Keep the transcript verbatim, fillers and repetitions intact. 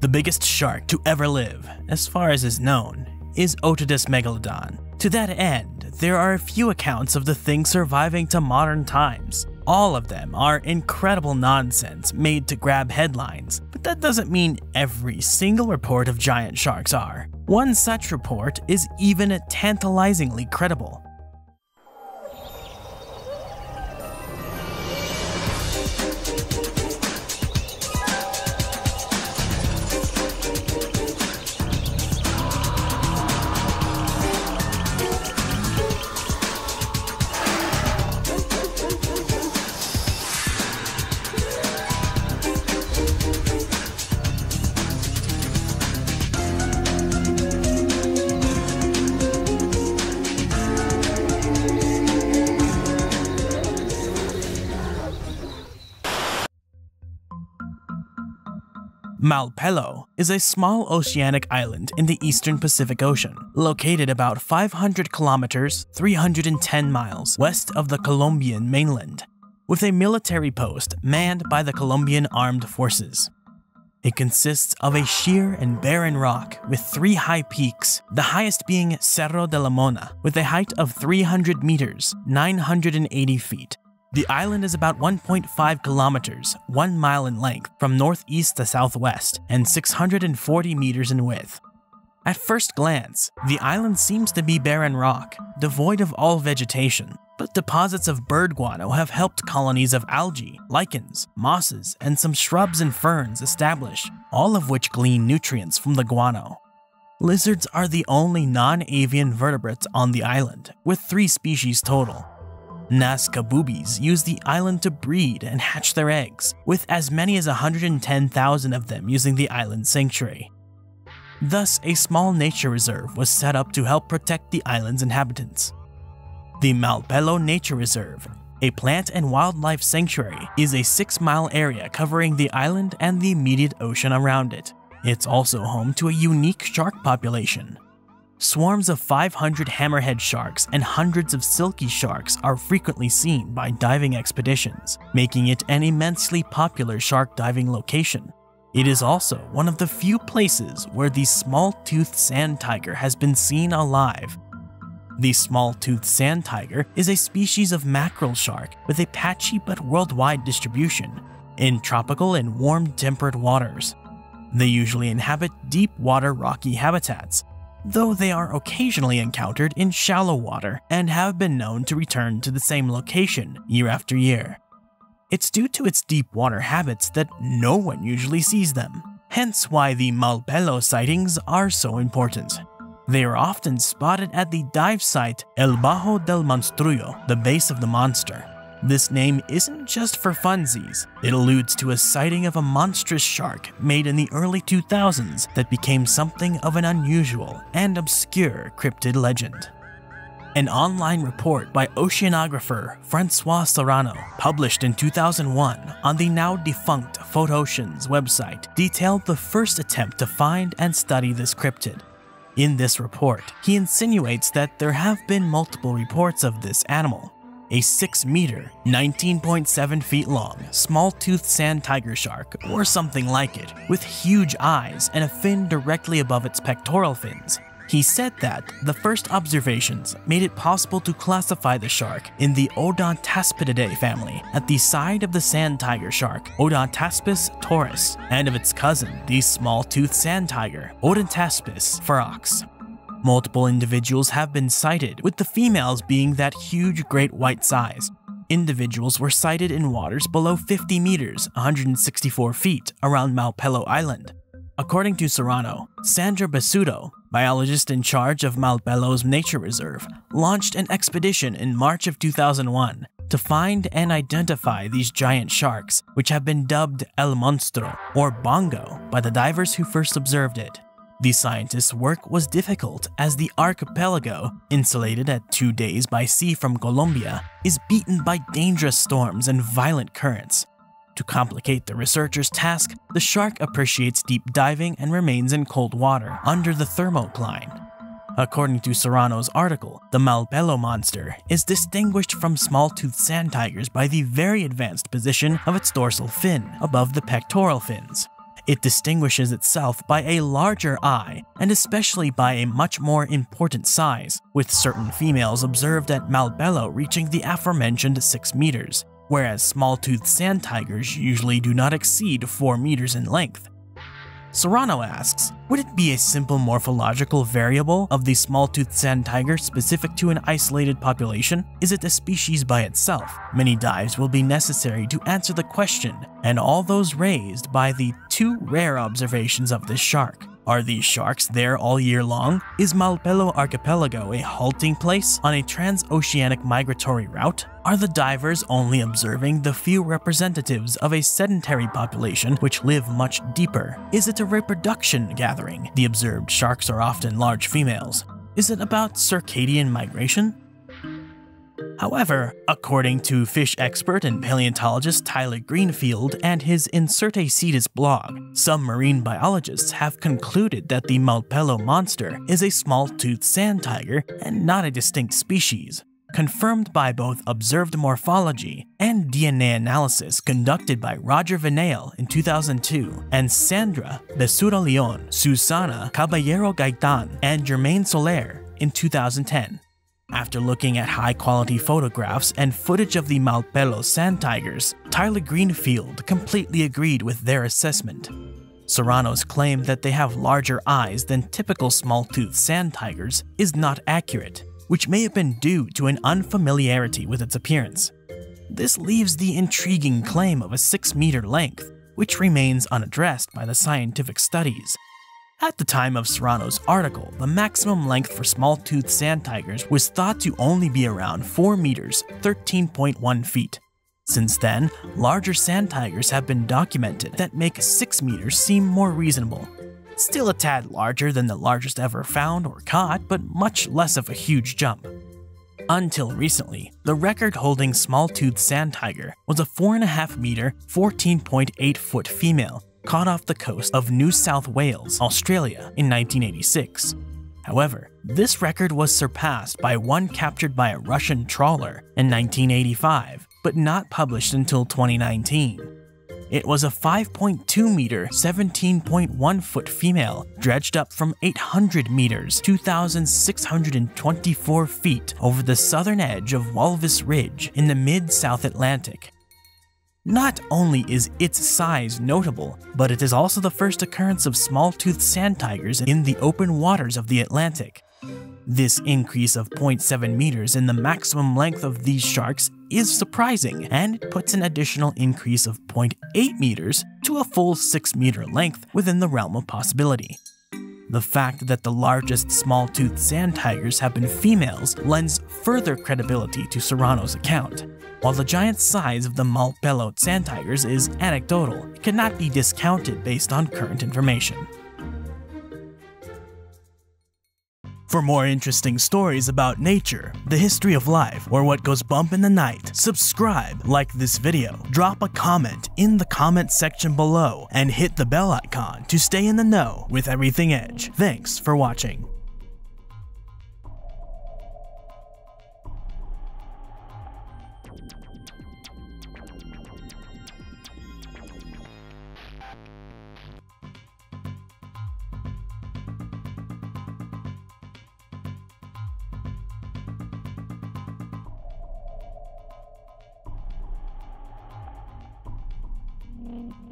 The biggest shark to ever live, as far as is known, is Otodus megalodon. To that end, there are a few accounts of the thing surviving to modern times. All of them are incredible nonsense made to grab headlines, but that doesn't mean every single report of giant sharks are. One such report is even tantalizingly credible. Malpelo is a small oceanic island in the eastern Pacific Ocean, located about five hundred kilometers (three hundred ten miles) west of the Colombian mainland, with a military post manned by the Colombian Armed Forces. It consists of a sheer and barren rock with three high peaks, the highest being Cerro de la Mona, with a height of three hundred meters (nine hundred eighty feet). The island is about one point five kilometers, one mile in length, from northeast to southwest, and six hundred forty meters in width. At first glance, the island seems to be barren rock, devoid of all vegetation, but deposits of bird guano have helped colonies of algae, lichens, mosses, and some shrubs and ferns establish, all of which glean nutrients from the guano. Lizards are the only non-avian vertebrates on the island, with three species total. Nazca boobies use the island to breed and hatch their eggs, with as many as one hundred ten thousand of them using the island sanctuary. Thus, a small nature reserve was set up to help protect the island's inhabitants. The Malpelo Nature Reserve, a plant and wildlife sanctuary, is a six-mile area covering the island and the immediate ocean around it. It's also home to a unique shark population. Swarms of five hundred hammerhead sharks and hundreds of silky sharks are frequently seen by diving expeditions, making it an immensely popular shark diving location. It is also one of the few places where the small-toothed sand tiger has been seen alive. The small-toothed sand tiger is a species of mackerel shark with a patchy but worldwide distribution, in tropical and warm temperate waters. They usually inhabit deep-water rocky habitats, though they are occasionally encountered in shallow water and have been known to return to the same location year after year. It's due to its deep water habits that no one usually sees them, hence why the Malpelo sightings are so important. They are often spotted at the dive site El Bajo del Monstruo, the base of the monster. This name isn't just for funsies, it alludes to a sighting of a monstrous shark made in the early two thousands that became something of an unusual and obscure cryptid legend. An online report by oceanographer Francois Serrano, published in two thousand one on the now-defunct PhotoOceans website, detailed the first attempt to find and study this cryptid. In this report, he insinuates that there have been multiple reports of this animal. A six meter, nineteen point seven feet long, small-toothed sand tiger shark, or something like it, with huge eyes and a fin directly above its pectoral fins. He said that the first observations made it possible to classify the shark in the Odontaspididae family at the side of the sand tiger shark, Odontaspis taurus, and of its cousin, the small-toothed sand tiger, Odontaspis ferox. Multiple individuals have been sighted, with the females being that huge great white size. Individuals were sighted in waters below fifty meters (one hundred sixty-four feet) around Malpelo Island. According to Serrano, Sandra Bessudo, biologist in charge of Malpelo's nature reserve, launched an expedition in March of two thousand one to find and identify these giant sharks, which have been dubbed El Monstro, or Bongo, by the divers who first observed it. The scientists' work was difficult as the archipelago, insulated at two days by sea from Colombia, is beaten by dangerous storms and violent currents. To complicate the researchers' task, the shark appreciates deep diving and remains in cold water under the thermocline. According to Serrano's article, the Malpelo monster is distinguished from small-toothed sand tigers by the very advanced position of its dorsal fin above the pectoral fins. It distinguishes itself by a larger eye, and especially by a much more important size, with certain females observed at Malpelo reaching the aforementioned six meters, whereas small-toothed sand tigers usually do not exceed four meters in length. Serrano asks, would it be a simple morphological variable of the small-toothed sand tiger specific to an isolated population? Is it a species by itself? Many dives will be necessary to answer the question, and all those raised by the two rare observations of this shark. Are these sharks there all year long? Is Malpelo Archipelago a halting place on a transoceanic migratory route? Are the divers only observing the few representatives of a sedentary population which live much deeper? Is it a reproduction gathering? The observed sharks are often large females. Is it about circadian migration? However, according to fish expert and paleontologist Tyler Greenfield and his Incerta Cetus blog, some marine biologists have concluded that the Malpelo monster is a small-toothed sand tiger and not a distinct species, confirmed by both observed morphology and D N A analysis conducted by Roger Vianet in two thousand two and Sandra Besura-Leon, Susana Caballero-Gaitan, and Germaine Soler in two thousand ten. After looking at high-quality photographs and footage of the Malpelo sand tigers, Tyler Greenfield completely agreed with their assessment. Serrano's claim that they have larger eyes than typical small-toothed sand tigers is not accurate, which may have been due to an unfamiliarity with its appearance. This leaves the intriguing claim of a six-meter length, which remains unaddressed by the scientific studies. At the time of Serrano's article, the maximum length for small-toothed sand tigers was thought to only be around four meters, thirteen point one feet. Since then, larger sand tigers have been documented that make six meters seem more reasonable. Still a tad larger than the largest ever found or caught, but much less of a huge jump. Until recently, the record-holding small-toothed sand tiger was a four point five meter, fourteen point eight foot female, caught off the coast of New South Wales, Australia in nineteen eighty-six. However, this record was surpassed by one captured by a Russian trawler in nineteen eighty-five, but not published until twenty nineteen. It was a five point two meter, seventeen point one foot female, dredged up from eight hundred meters, two thousand six hundred twenty-four feet over the southern edge of Walvis Ridge in the mid-South Atlantic. Not only is its size notable, but it is also the first occurrence of small-toothed sand tigers in the open waters of the Atlantic. This increase of zero point seven meters in the maximum length of these sharks is surprising, and it puts an additional increase of zero point eight meters to a full six meter length within the realm of possibility. The fact that the largest small-toothed sand tigers have been females lends further credibility to Serrano's account. While the giant size of the Malpelo sand tigers is anecdotal, it cannot be discounted based on current information. For more interesting stories about nature, the history of life, or what goes bump in the night, subscribe, like this video, drop a comment in the comment section below, and hit the bell icon to stay in the know with everything Edge. Thanks for watching. Mm-hmm.